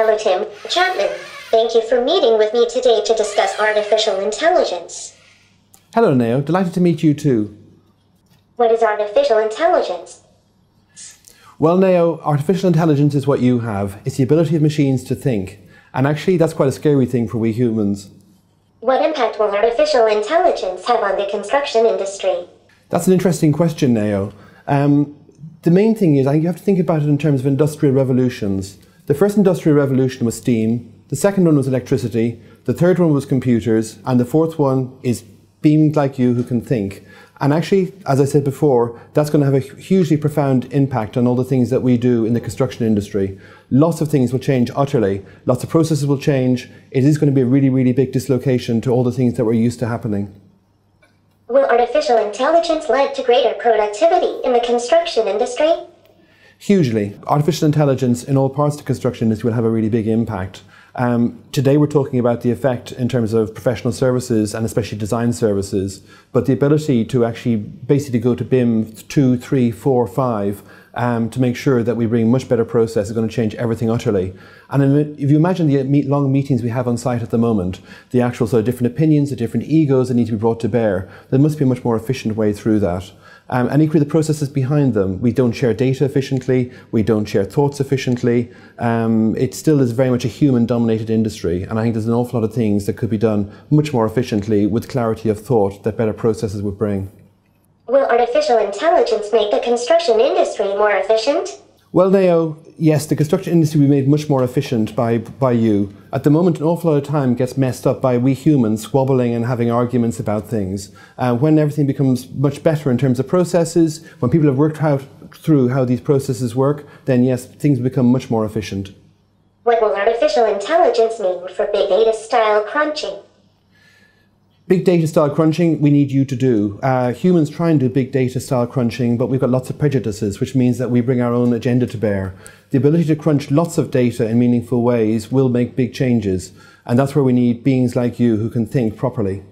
Hello, Tim Chapman. Thank you for meeting with me today to discuss artificial intelligence. Hello, Nao. Delighted to meet you too. What is artificial intelligence? Well, Nao, artificial intelligence is what you have. It's the ability of machines to think. And actually, that's quite a scary thing for we humans. What impact will artificial intelligence have on the construction industry? That's an interesting question, Nao. The main thing is, I think you have to think about it in terms of industrial revolutions. The first industrial revolution was steam, the second one was electricity, the third one was computers, and the fourth one is being like you who can think. And actually, as I said before, that's going to have a hugely profound impact on all the things that we do in the construction industry. Lots of things will change utterly. Lots of processes will change. It is going to be a really, really big dislocation to all the things that we're used to happening. Will artificial intelligence lead to greater productivity in the construction industry? Hugely. Artificial intelligence in all parts of the construction industry will have a really big impact. Today we're talking about the effect in terms of professional services and especially design services, but the ability to actually basically go to BIM 2, 3, 4, 5 to make sure that we bring much better process is going to change everything utterly. And if you imagine the long meetings we have on site at the moment, the actual sort of different opinions, the different egos that need to be brought to bear, there must be a much more efficient way through that. And equally the processes behind them. We don't share data efficiently, we don't share thoughts efficiently. It still is very much a human-dominated industry, and I think there's an awful lot of things that could be done much more efficiently with clarity of thought that better processes would bring. Will artificial intelligence make the construction industry more efficient? Well, Nao, yes, the construction industry will be made much more efficient by you. At the moment, an awful lot of time gets messed up by we humans squabbling and having arguments about things. When everything becomes much better in terms of processes, when people have worked out through how these processes work, then yes, things become much more efficient. What will artificial intelligence mean for big data style crunching? Big data style crunching, we need you to do. Humans try and do big data style crunching, but we've got lots of prejudices, which means that we bring our own agenda to bear. The ability to crunch lots of data in meaningful ways will make big changes, and that's where we need beings like you who can think properly.